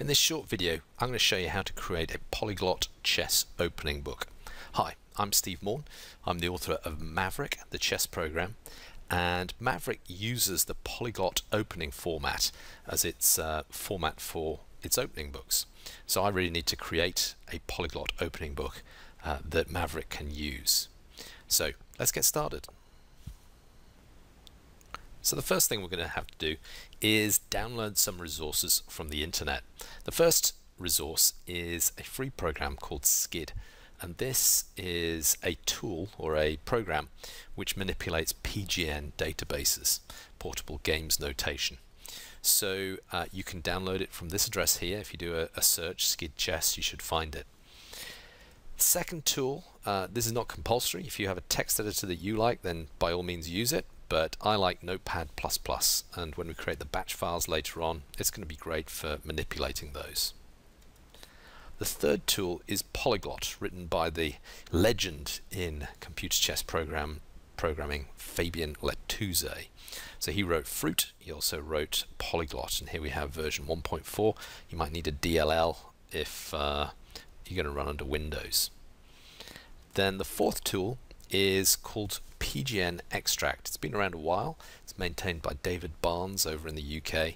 In this short video, I'm going to show you how to create a polyglot chess opening book. Hi, I'm Steve Maughan. I'm the author of Maverick, the chess program, and Maverick uses the polyglot opening format as its format for its opening books. So I really need to create a polyglot opening book that Maverick can use. So let's get started. So the first thing we're going to have to do is download some resources from the internet. The first resource is a free program called SCID, and this is a tool or a program which manipulates PGN databases, Portable Games Notation. So you can download it from this address here. If you do a search, SCID chess, you should find it. Second tool, this is not compulsory. If you have a text editor that you like, then by all means use it. But I like Notepad++, and when we create the batch files later on, it's going to be great for manipulating those. The third tool is Polyglot, written by the legend in computer chess programming, Fabian Letouze. So he wrote Fruit, he also wrote Polyglot, and here we have version 1.4. You might need a DLL if you're going to run under Windows. Then the fourth tool is called PGN-Extract. It's been around a while. It's maintained by David Barnes over in the UK. And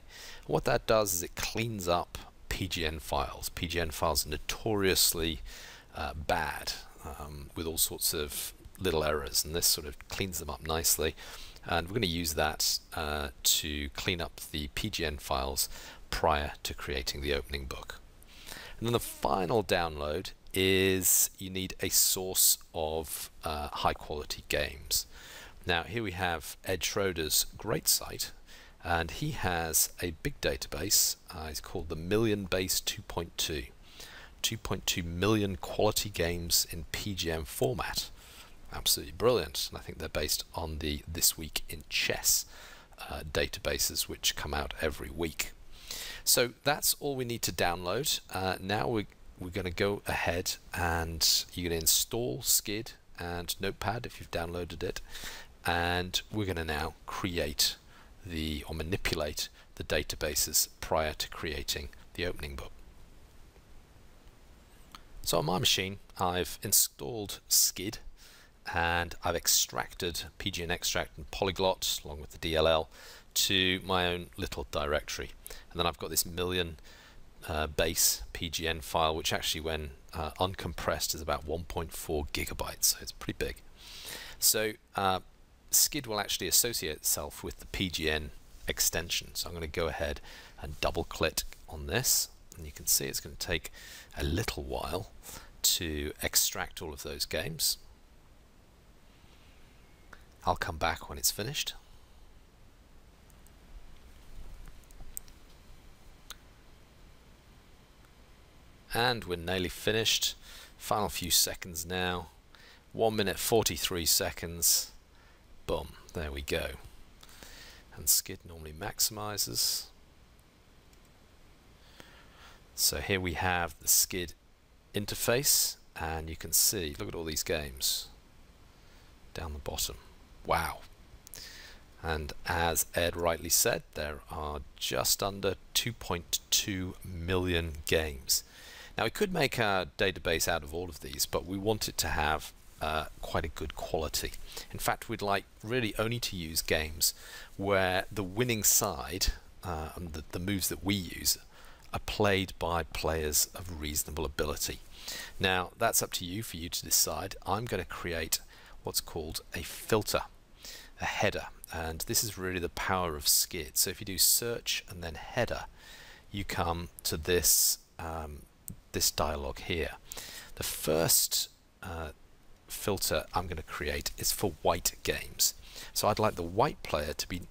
what that does is it cleans up PGN files. PGN files are notoriously bad with all sorts of little errors, and this sort of cleans them up nicely. And we're going to use that to clean up the PGN files prior to creating the opening book. And then the final download is you need a source of high-quality games. Now here we have Ed Schroeder's great site, and he has a big database. It's called the Million Base 2.2. 2.2 million quality games in PGN format. Absolutely brilliant, and I think they're based on the This Week in Chess databases, which come out every week. So that's all we need to download. Now we're going to go ahead and you're going to install SCID and Notepad if you've downloaded it, and we're going to now create or manipulate the databases prior to creating the opening book. So on my machine I've installed SCID and I've extracted PGN-Extract and Polyglot along with the DLL to my own little directory, and then I've got this million base PGN file, which actually when uncompressed is about 1.4 GB, so it's pretty big. So SCID will actually associate itself with the PGN extension, so I'm going to go ahead and double click on this, and you can see it's going to take a little while to extract all of those games. I'll come back when it's finished. And we're nearly finished. Final few seconds now. 1 minute 43 seconds. Boom, there we go. And SCID normally maximizes. So here we have the SCID interface, and you can see, look at all these games down the bottom. Wow. And as Ed rightly said, there are just under 2.2 million games. Now we could make our database out of all of these, but we want it to have quite a good quality. In fact, we'd like really only to use games where the winning side and the moves that we use are played by players of reasonable ability. Now that's up to you for you to decide. I'm going to create what's called a filter, a header, and this is really the power of SCID. So if you do search and then header, you come to this this dialog here. The first filter I'm going to create is for white games. So I'd like the white player to be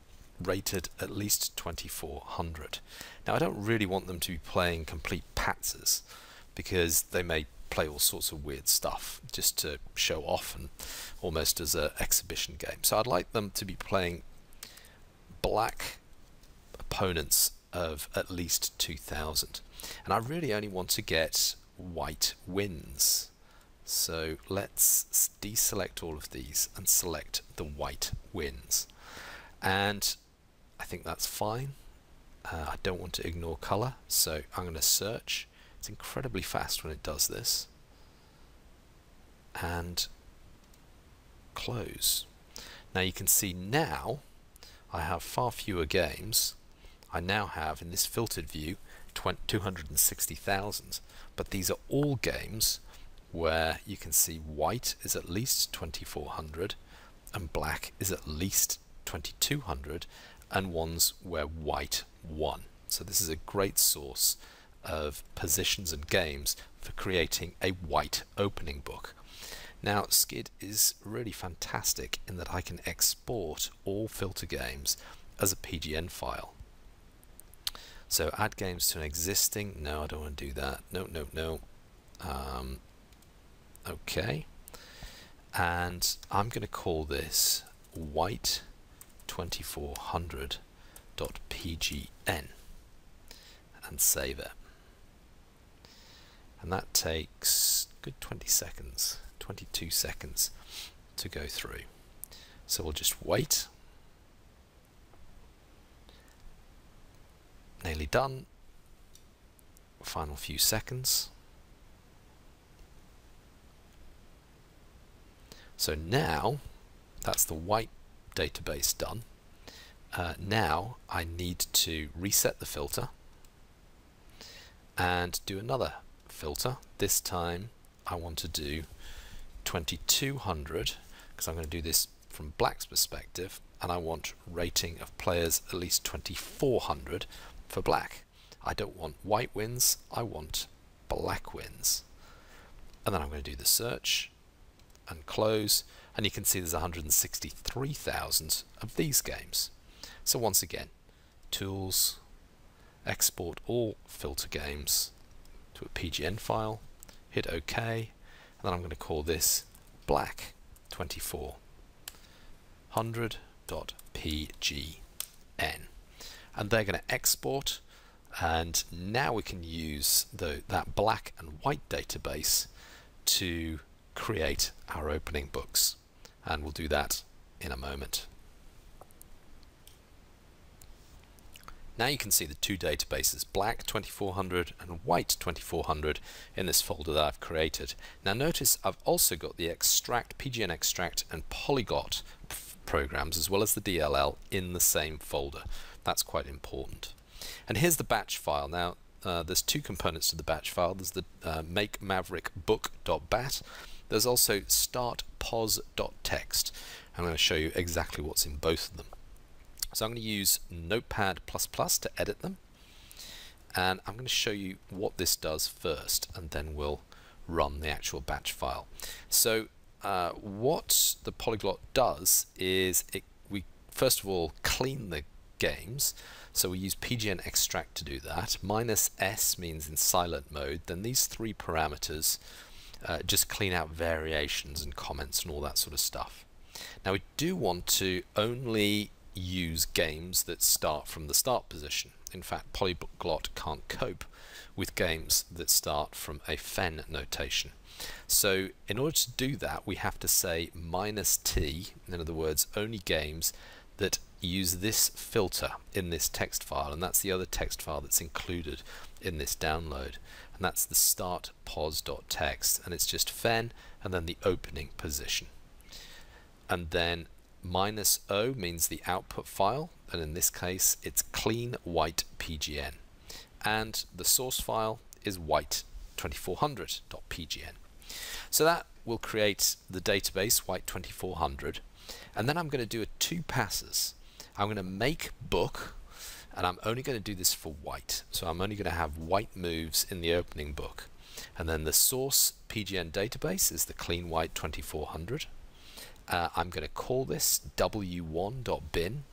rated at least 2400. Now I don't really want them to be playing complete patzers, because they may play all sorts of weird stuff just to show off and almost as an exhibition game. So I'd like them to be playing black opponents of at least 2000, and I really only want to get white wins. So let's deselect all of these and select the white wins, and I think that's fine. I don't want to ignore color, so I'm going to search. It's incredibly fast when it does this. And close. Now you can see now I have far fewer games. I now have in this filtered view 260,000, but these are all games where you can see white is at least 2400 and black is at least 2200, and ones where white won. So this is a great source of positions and games for creating a white opening book. Now SCID is really fantastic in that I can export all filter games as a PGN file. So add games to an existing, no, I don't want to do that, no. Okay, and I'm going to call this white 2400.pgn and save it. And that takes a good 20 seconds, 22 seconds to go through. So we'll just wait. Nearly done. Final few seconds. So now that's the white database done. Now I need to reset the filter and do another filter. This time I want to do 2200, because I'm going to do this from black's perspective, and I want rating of players at least 2400 for black. I don't want white wins, I want black wins. And then I'm going to do the search and close, and you can see there's 163,000 of these games. So once again, tools, export all filter games to a PGN file, hit OK, and then I'm going to call this black 2400.pgn, and they're going to export, and now we can use that black and white database to create our opening books, and we'll do that in a moment. Now you can see the two databases, black 2400 and white 2400, in this folder that I've created. Now notice I've also got the extract, PGN extract and polyglot programs, as well as the DLL, in the same folder. That's quite important. And here's the batch file. Now there's two components to the batch file. There's the make maverick book.bat. There's also start pos.text. I'm going to show you exactly what's in both of them. So I'm going to use Notepad++ to edit them, and I'm going to show you what this does first, and then we'll run the actual batch file. So what the polyglot does is we first of all clean the games, so we use PGN extract to do that. -S means in silent mode. Then these three parameters just clean out variations and comments and all that sort of stuff. Now we do want to only use games that start from the start position. In fact, Polyglot can't cope with games that start from a FEN notation. So in order to do that, we have to say -t, in other words, only games that use this filter in this text file, and that's the other text file that's included in this download, and that's the start pos.text, and it's just FEN and then the opening position. And then -o means the output file, and in this case it's clean white PGN, and the source file is white 2400.pgn. So that will create the database white 2400, and then I'm going to do two passes. I'm going to make book, and I'm only going to do this for white, so I'm only going to have white moves in the opening book, and then the source PGN database is the clean white 2400. I'm going to call this w1.bin,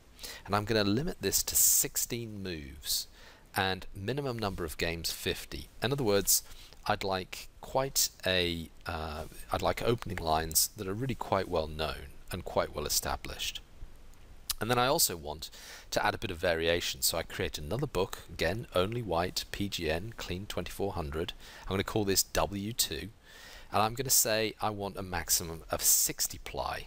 and I'm going to limit this to 16 moves and minimum number of games 50. In other words, I'd like opening lines that are really quite well known and quite well established. And then I also want to add a bit of variation, so I create another book, again only white PGN clean 2400. I'm going to call this w2, and I'm going to say I want a maximum of 60 ply,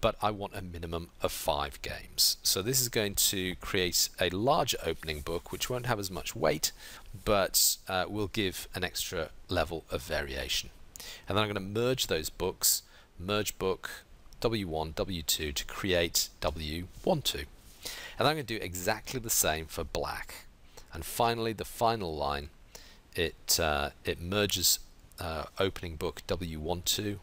but I want a minimum of 5 games. So this is going to create a larger opening book, which won't have as much weight, but will give an extra level of variation. And then I'm going to merge those books, merge book W1, W2 to create W12. And then I'm going to do exactly the same for black. And finally, the final line, it merges opening book W12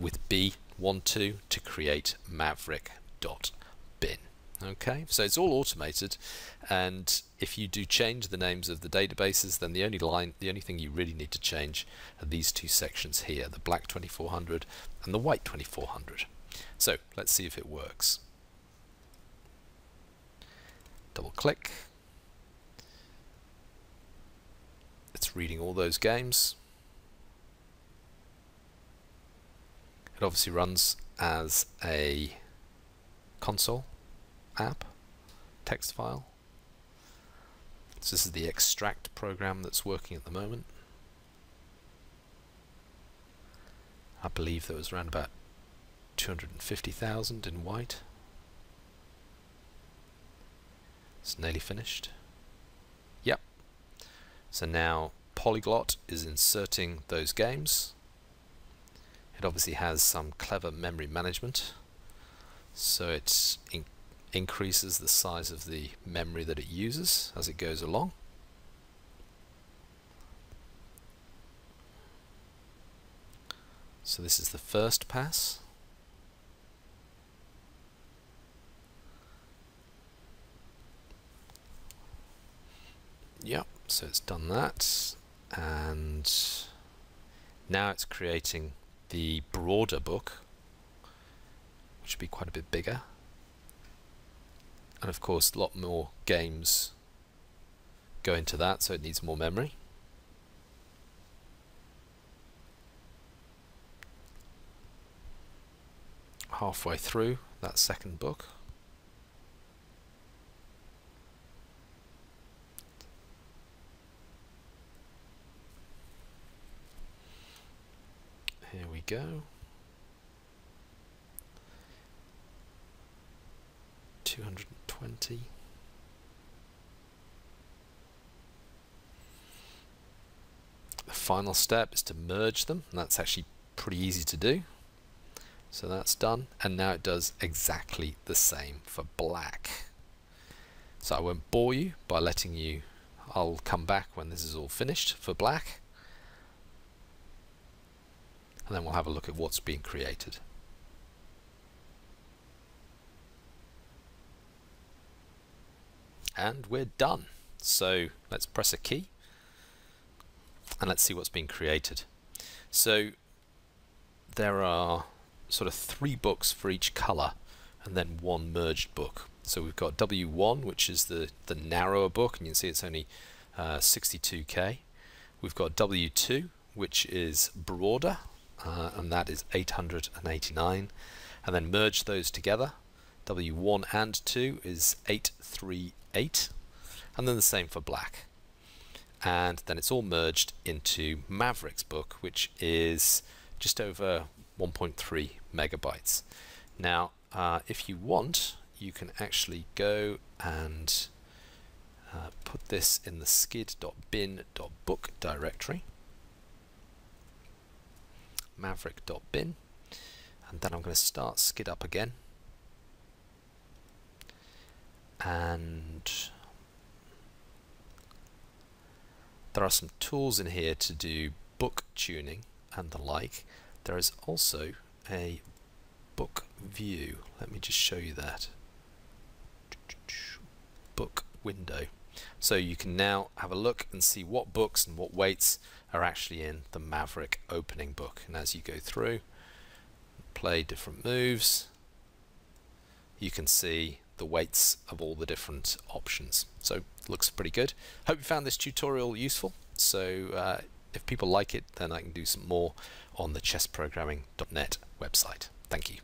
with B12 to create maverick.bin. Okay, so it's all automated, and if you do change the names of the databases, then the only thing you really need to change are these two sections here, the black 2400 and the white 2400. So let's see if it works. Double click. It's reading all those games. It obviously runs as a console app, text file. So this is the extract program that's working at the moment. I believe there was around about 250,000 in white. It's nearly finished. Yep. So now Polyglot is inserting those games. It obviously has some clever memory management, so it increases the size of the memory that it uses as it goes along. So this is the first pass. Yep, so it's done that, and now it's creating the broader book, which would be quite a bit bigger, and of course a lot more games go into that, so it needs more memory. Halfway through that second book, here we go, 220. The final step is to merge them, and that's actually pretty easy to do. So that's done, and now it does exactly the same for black. So I won't bore you by letting you, I'll come back when this is all finished for black, and then we'll have a look at what's being created. And we're done. So let's press a key and let's see what's being created. So there are sort of 3 books for each color and then 1 merged book. So we've got W1, which is the narrower book, and you can see it's only 62K. We've got W2, which is broader, and that is 889, and then merge those together. W1 and 2 is 838, and then the same for black, and then it's all merged into Maverick's book, which is just over 1.3 megabytes. Now if you want, you can actually go and put this in the scid.bin.book directory, maverick.bin, and then I'm going to start SCID up again, and there are some tools in here to do book tuning and the like. There is also a book view, let me just show you that, book window, so you can now have a look and see what books and what weights are actually in the Maverick opening book. And as you go through, play different moves, you can see the weights of all the different options. So looks pretty good. Hope you found this tutorial useful. So if people like it, then I can do some more on the chessprogramming.net website. Thank you.